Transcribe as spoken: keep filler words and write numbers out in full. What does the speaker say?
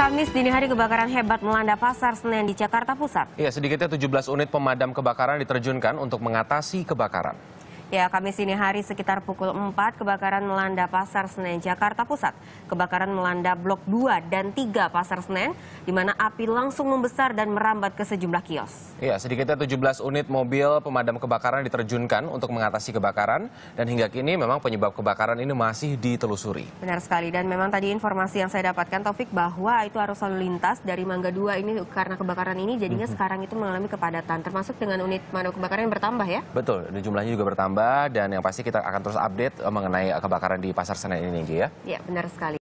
Kamis dini hari kebakaran hebat melanda Pasar Senen di Jakarta Pusat. Ya, sedikitnya tujuh belas unit pemadam kebakaran diterjunkan untuk mengatasi kebakaran. Ya, Kamis dini hari sekitar pukul empat kebakaran melanda Pasar Senen Jakarta Pusat. Kebakaran melanda Blok dua dan tiga Pasar Senen, di mana api langsung membesar dan merambat ke sejumlah kios. Ya, sedikitnya tujuh belas unit mobil pemadam kebakaran diterjunkan untuk mengatasi kebakaran, dan hingga kini memang penyebab kebakaran ini masih ditelusuri. Benar sekali, dan memang tadi informasi yang saya dapatkan, Taufik, bahwa itu arus lalu lintas dari Mangga dua ini karena kebakaran ini jadinya mm-hmm. sekarang itu mengalami kepadatan, termasuk dengan unit pemadam kebakaran yang bertambah ya? Betul, dan jumlahnya juga bertambah. Dan yang pasti kita akan terus update mengenai kebakaran di Pasar Senen ini, Ninggi, ya? Ya, benar sekali.